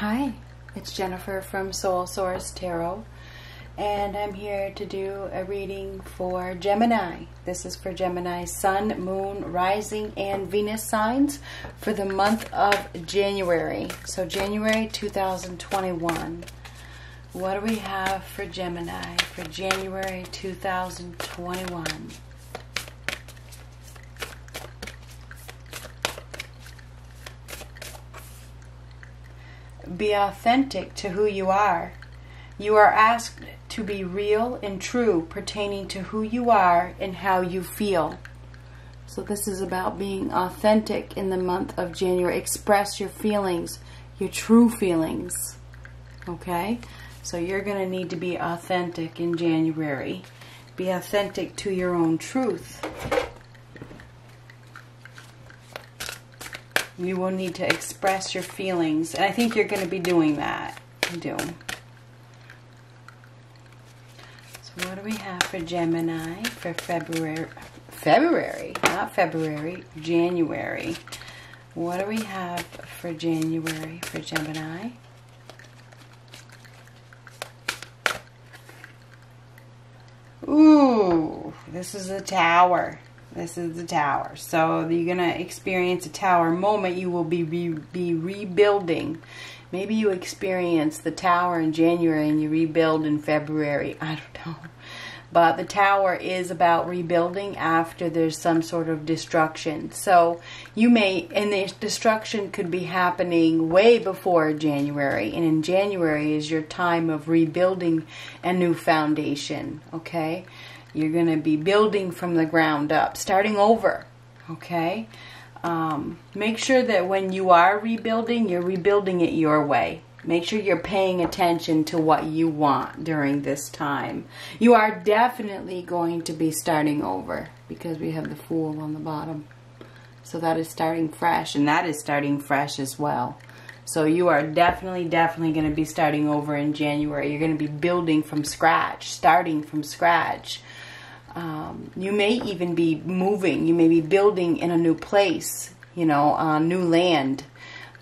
Hi, it's Jennifer from Soul Source Tarot, and I'm here to do a reading for Gemini. This is for Gemini Sun, Moon, Rising, and Venus signs for the month of January. So January 2021. What do we have for Gemini for January 2021? Be authentic to who you are. You are asked to be real and true pertaining to who you are and how you feel. So this is about being authentic in the month of January. Express your feelings, your true feelings. Okay? So you're going to need to be authentic in January. Be authentic to your own truth. You will need to express your feelings. And I think you're going to be doing that. You do. So what do we have for Gemini for January. What do we have for January for Gemini? Ooh, this is the Tower. This is the Tower. So you're going to experience a Tower moment. You will be rebuilding. Maybe you experience the Tower in January and you rebuild in February. I don't know. But the Tower is about rebuilding after there's some sort of destruction. So you may, and the destruction could be happening way before January. And in January is your time of rebuilding a new foundation. Okay? You're going to be building from the ground up, starting over, okay? Make sure that when you are rebuilding, you're rebuilding it your way. Make sure you're paying attention to what you want during this time. You are definitely going to be starting over because we have the Fool on the bottom. So that is starting fresh, and that is starting fresh as well. So you are definitely going to be starting over in January. You're going to be building from scratch, starting from scratch. You may even be moving. You may be building in a new place, you know, new land,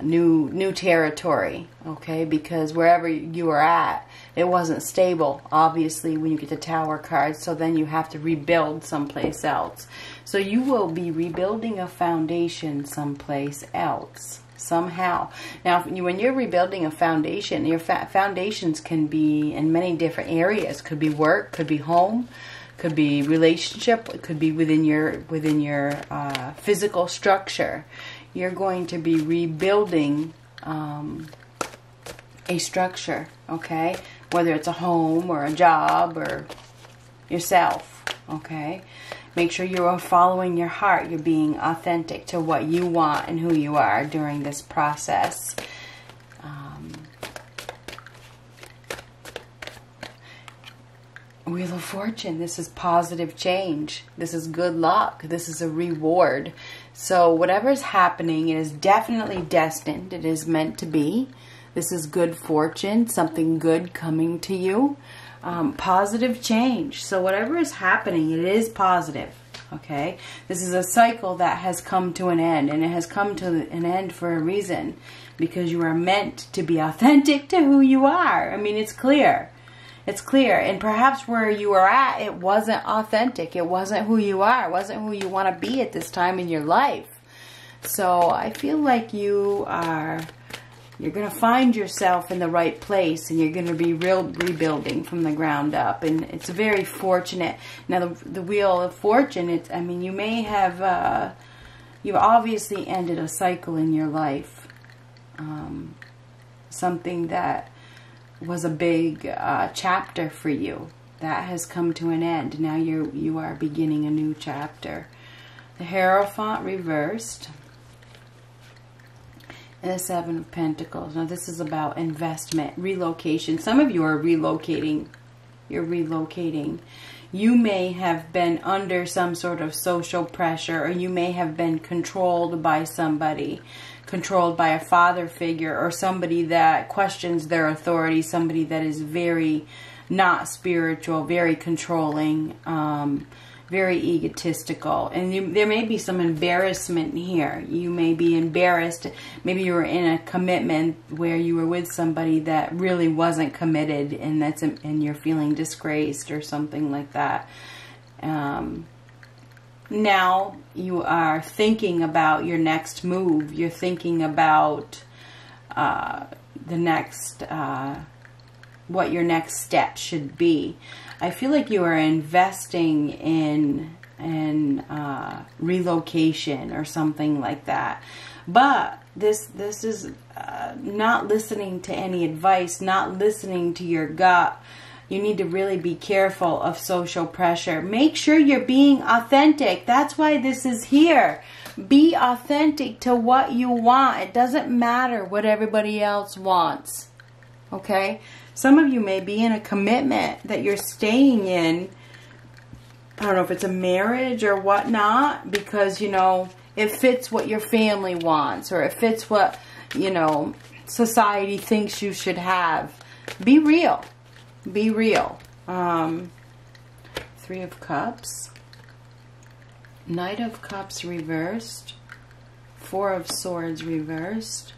new territory, okay? Because wherever you are at, it wasn't stable, obviously, when you get the Tower card. So then you have to rebuild someplace else. So you will be rebuilding a foundation someplace else. Somehow. Now, when you're rebuilding a foundation, your foundations can be in many different areas. Could be work, could be home, could be relationship, it could be within your physical structure. You're going to be rebuilding a structure, okay? Whether it's a home or a job or yourself, okay? Make sure you are following your heart. You're being authentic to what you want and who you are during this process. Wheel of Fortune. This is positive change. This is good luck. This is a reward. So whatever is happening, it is definitely destined. It is meant to be. This is good fortune. Something good coming to you. Positive change. So whatever is happening, it is positive. Okay, this is a cycle that has come to an end, and it has come to an end for a reason, because you are meant to be authentic to who you are. I mean, it's clear. It's clear. And perhaps where you are at, it wasn't authentic. It wasn't who you are. It wasn't who you want to be at this time in your life. So I feel like you're going to find yourself in the right place, and you're going to be rebuilding from the ground up. And it's very fortunate. Now, the Wheel of Fortune, it's, I mean, you may have, you've obviously ended a cycle in your life. Something that was a big chapter for you. That has come to an end. Now you are beginning a new chapter. The Hierophant reversed. And the Seven of Pentacles. Now this is about investment, relocation. Some of you are relocating. You're relocating. You may have been under some sort of social pressure, or you may have been controlled by somebody, controlled by a father figure, or somebody that questions their authority, somebody that is very not spiritual, very controlling. very egotistical. And there may be some embarrassment here. You may be embarrassed. Maybe you were in a commitment where you were with somebody that really wasn't committed, and that's and you're feeling disgraced or something like that. Now you are thinking about your next move. You're thinking about the next what your next step should be. I feel like you are investing in an relocation or something like that. But this is not listening to any advice, not listening to your gut. You need to really be careful of social pressure. Make sure you're being authentic. That's why this is here. Be authentic to what you want. It doesn't matter what everybody else wants. Okay? Some of you may be in a commitment that you're staying in. I don't know if it's a marriage or whatnot, because, you know, it fits what your family wants, or it fits what, you know, society thinks you should have. Be real. Be real. Three of Cups. Knight of Cups reversed. Four of Swords reversed.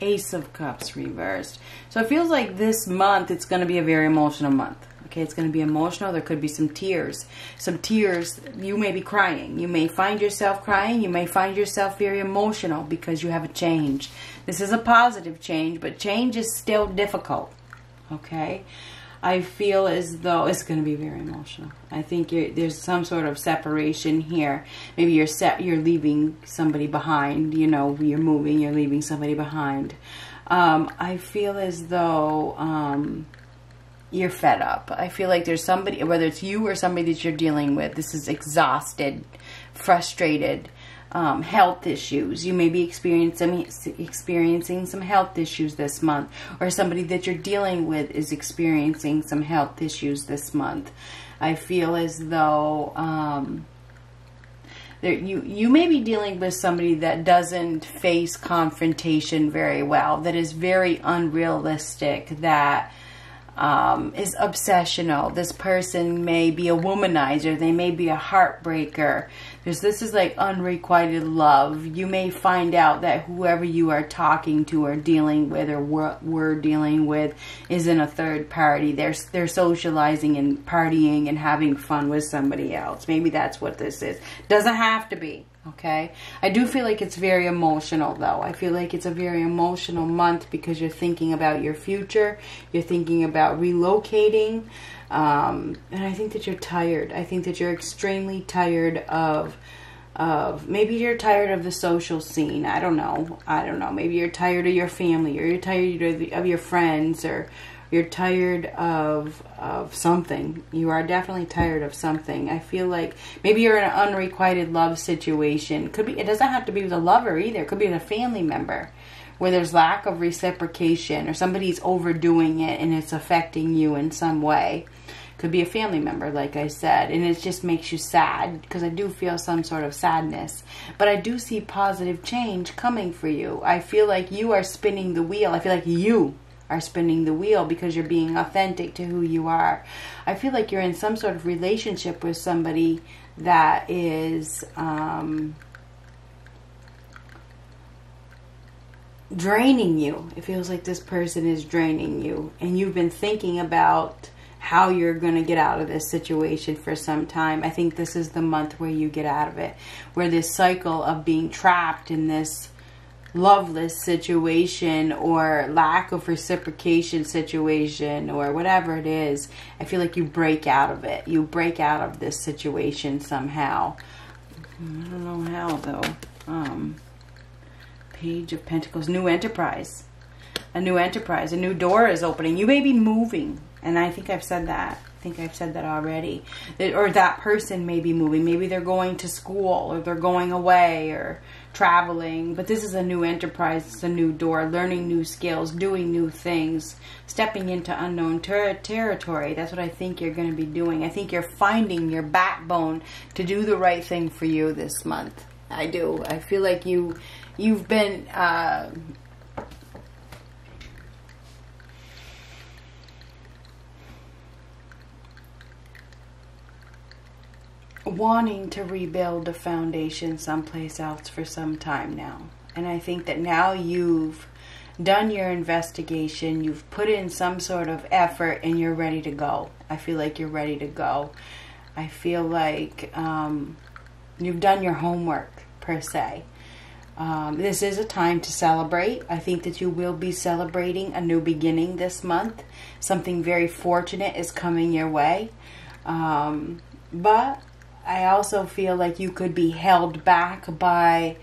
Ace of Cups reversed. So it feels like this month, it's going to be a very emotional month. Okay, it's going to be emotional. There could be some tears. Some tears. You may be crying. You may find yourself crying. You may find yourself very emotional because you have a change. This is a positive change, but change is still difficult. Okay? I feel as though it's going to be very emotional. I think there's some sort of separation here. Maybe you're leaving somebody behind. You know, you're moving, you're leaving somebody behind. I feel as though you're fed up. I feel like there's somebody, whether it's you or somebody that you're dealing with, this is exhausted, frustrated. Health issues. You may be experiencing some health issues this month, or somebody that you're dealing with is experiencing some health issues this month. I feel as though you may be dealing with somebody that doesn't face confrontation very well, that is very unrealistic, that is obsessional. This person may be a womanizer. They may be a heartbreaker. This is like unrequited love. You may find out that whoever you are talking to or dealing with, or we're dealing with, is in a third party. They're socializing and partying and having fun with somebody else. Maybe that's what this is. Doesn't have to be. Okay? I do feel like it's very emotional, though. I feel like it's a very emotional month because you're thinking about your future. You're thinking about relocating. And I think that you're tired. I think that you're extremely tired of maybe you're tired of the social scene. I don't know. I don't know. Maybe you're tired of your family, or you're tired of your friends, or you're tired of something. You are definitely tired of something. I feel like maybe you're in an unrequited love situation. Could be. It doesn't have to be with a lover either. It could be with a family member, where there's lack of reciprocation, or somebody's overdoing it and it's affecting you in some way. Could be a family member, like I said, and it just makes you sad, because I do feel some sort of sadness. But I do see positive change coming for you. I feel like you are spinning the wheel. I feel like you are spinning the wheel because you're being authentic to who you are. I feel like you're in some sort of relationship with somebody that is draining you. It feels like this person is draining you, and you've been thinking about how you're going to get out of this situation for some time. I think this is the month where you get out of it, where this cycle of being trapped in this loveless situation, or lack of reciprocation situation, or whatever it is, I feel like you break out of it. You break out of this situation somehow. I don't know how, though. Page of Pentacles. New enterprise. A new enterprise. A new door is opening. You may be moving. And I think I've said that. I think I've said that already. Or that person may be moving. Maybe they're going to school, or they're going away, or traveling. But this is a new enterprise. It's a new door. Learning new skills, doing new things, stepping into unknown territory. That's what I think you're going to be doing. I think you're finding your backbone to do the right thing for you this month. I do. I feel like you've been wanting to rebuild a foundation someplace else for some time now. And I think that now you've done your investigation, you've put in some sort of effort, and you're ready to go. I feel like you're ready to go. I feel like you've done your homework, per se. This is a time to celebrate. I think that you will be celebrating a new beginning this month. Something very fortunate is coming your way. But I also feel like you could be held back by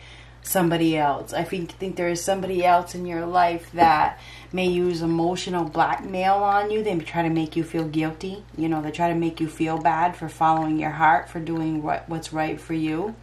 somebody else. I think there is somebody else in your life that may use emotional blackmail on you. They try to make you feel guilty. You know, they try to make you feel bad for following your heart, for doing what's right for you.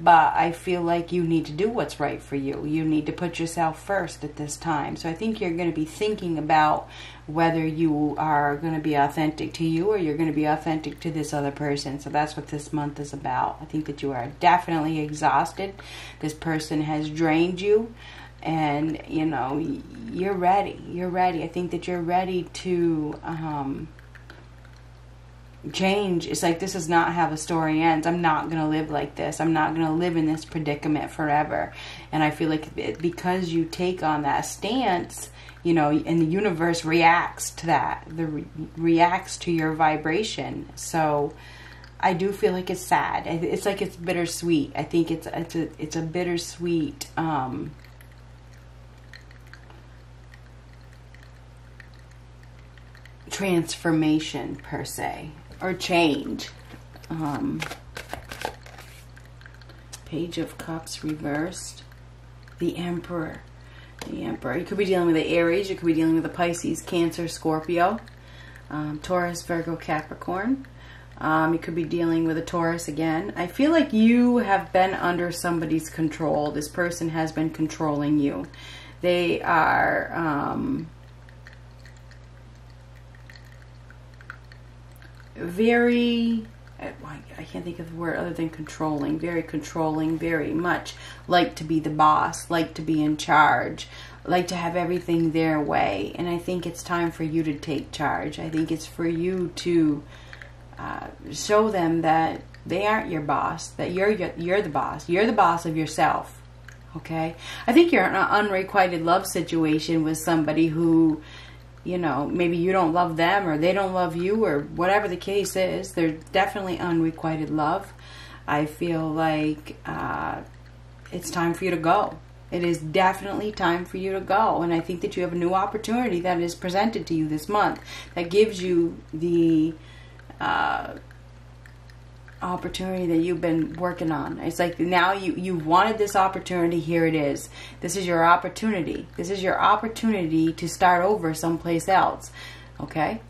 But I feel like you need to do what's right for you. You need to put yourself first at this time. So I think you're going to be thinking about whether you are going to be authentic to you or you're going to be authentic to this other person. So that's what this month is about. I think that you are definitely exhausted. This person has drained you. And, you know, you're ready. You're ready. I think that you're ready to change. It's like, this is not how the story ends. I'm not going to live like this. I'm not going to live in this predicament forever. And I feel like because you take on that stance, you know, and the universe reacts to that, reacts to your vibration. So I do feel like it's sad. It's like it's bittersweet. I think it's a bittersweet transformation, per se, or change. Page of Cups reversed. The Emperor. The Emperor. You could be dealing with the Aries. You could be dealing with the Pisces, Cancer, Scorpio, Taurus, Virgo, Capricorn. You could be dealing with a Taurus again. I feel like you have been under somebody's control. This person has been controlling you. They are very, I can't think of the word other than controlling, very much like to be the boss, like to be in charge, like to have everything their way. And I think it's time for you to take charge. I think it's for you to show them that they aren't your boss, that you're the boss. You're the boss of yourself, okay? I think you're in an unrequited love situation with somebody who, you know, maybe you don't love them or they don't love you or whatever the case is. They're definitely unrequited love. I feel like it's time for you to go. It is definitely time for you to go. And I think that you have a new opportunity that is presented to you this month that gives you the opportunity that you've been working on. It's like now you've wanted this opportunity. Here it is. This is your opportunity. This is your opportunity to start over someplace else. Okay?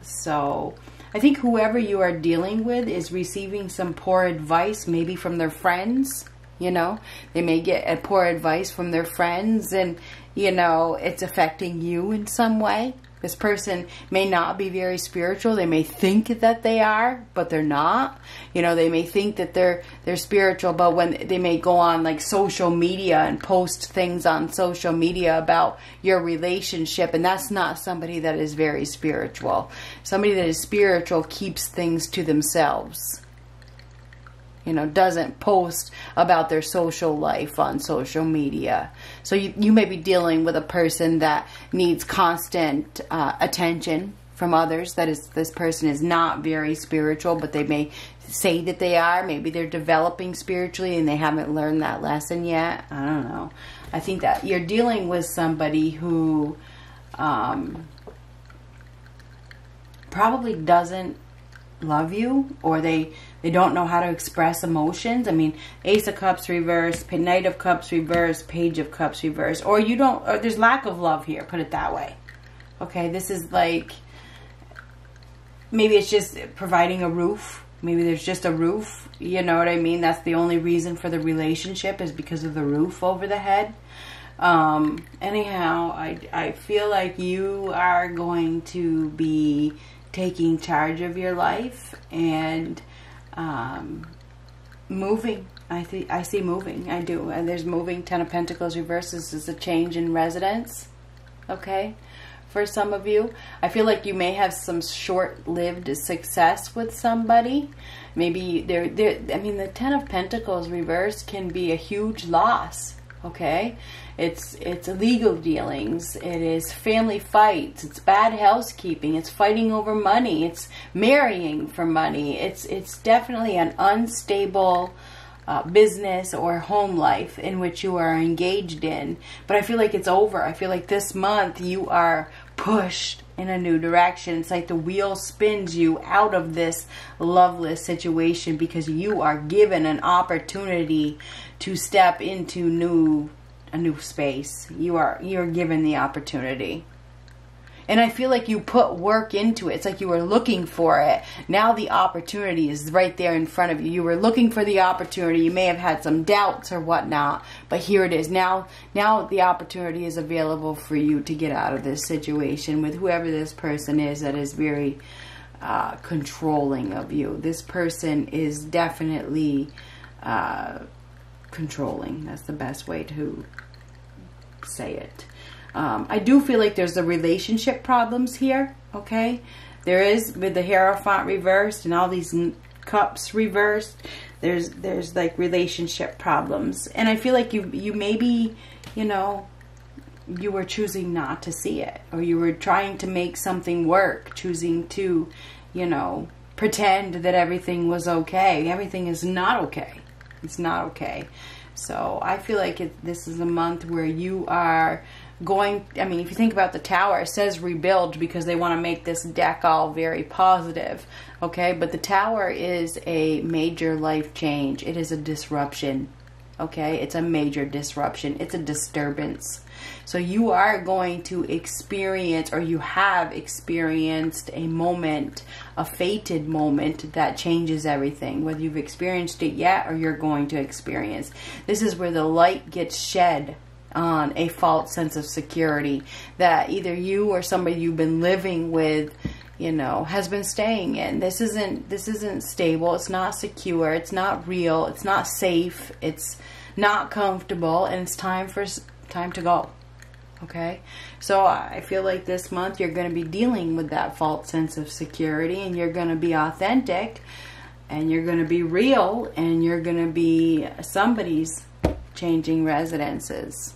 So I think whoever you are dealing with is receiving some poor advice, maybe from their friends. You know, they may get a poor advice from their friends and, you know, it's affecting you in some way. This person may not be very spiritual. They may think that they are, but they're not. You know, they may think that they're spiritual, but when they may go on like social media and post things on social media about your relationship, and that's not somebody that is very spiritual. Somebody that is spiritual keeps things to themselves. You know, doesn't post about their social life on social media. So you may be dealing with a person that needs constant attention from others. That is, this person is not very spiritual, but they may say that they are. Maybe they're developing spiritually and they haven't learned that lesson yet. I don't know. I think that you're dealing with somebody who probably doesn't love you, or they don't know how to express emotions. I mean, Ace of Cups reversed, Knight of Cups reversed, Page of Cups reversed, or there's lack of love here, put it that way. Okay, this is like, maybe it's just providing a roof. Maybe there's just a roof, you know what I mean? That's the only reason for the relationship is because of the roof over the head. Anyhow, I feel like you are going to be taking charge of your life and moving. I see moving. I do. And there's moving. Ten of Pentacles reverses is a change in residence. Okay. for some of you. I feel like you may have some short-lived success with somebody. Maybe the 10 of Pentacles reversed can be a huge loss. Okay, it's legal dealings, it is family fights, it's bad housekeeping, it's fighting over money, it's marrying for money, it's definitely an unstable business or home life in which you are engaged in. But I feel like it's over. I feel like this month you are pushed in a new direction. It's like the wheel spins you out of this loveless situation because you are given an opportunity to step into a new space. You're given the opportunity. And I feel like you put work into it. It's like you were looking for it. Now the opportunity is right there in front of you. You were looking for the opportunity. You may have had some doubts or whatnot, but here it is. Now the opportunity is available for you to get out of this situation with whoever this person is that is very controlling of you. This person is definitely controlling. That's the best way to say it. I do feel like there's a relationship problems here, okay? There is, with the Hierophant reversed and all these cups reversed, there's like relationship problems. And I feel like you maybe, you know, you were choosing not to see it, or you were trying to make something work, choosing to, you know, pretend that everything was okay. Everything is not okay. It's not okay. So I feel like this is a month where you are going, I mean, if you think about the tower, it says rebuild because they want to make this deck all very positive, okay? But the tower is a major life change. It is a disruption, okay? It's a major disruption. It's a disturbance. So you are going to experience, or you have experienced, a moment, a fated moment that changes everything, whether you've experienced it yet or you're going to experience. This is where the light gets shed on a false sense of security that either you or somebody you've been living with, you know, has been staying in. This isn't stable. It's not secure. It's not real. It's not safe. It's not comfortable, and it's time to go. Okay? So I feel like this month you're going to be dealing with that false sense of security, and you're going to be authentic, and you're going to be real, and you're going to be somebody's changing residences.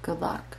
Good luck.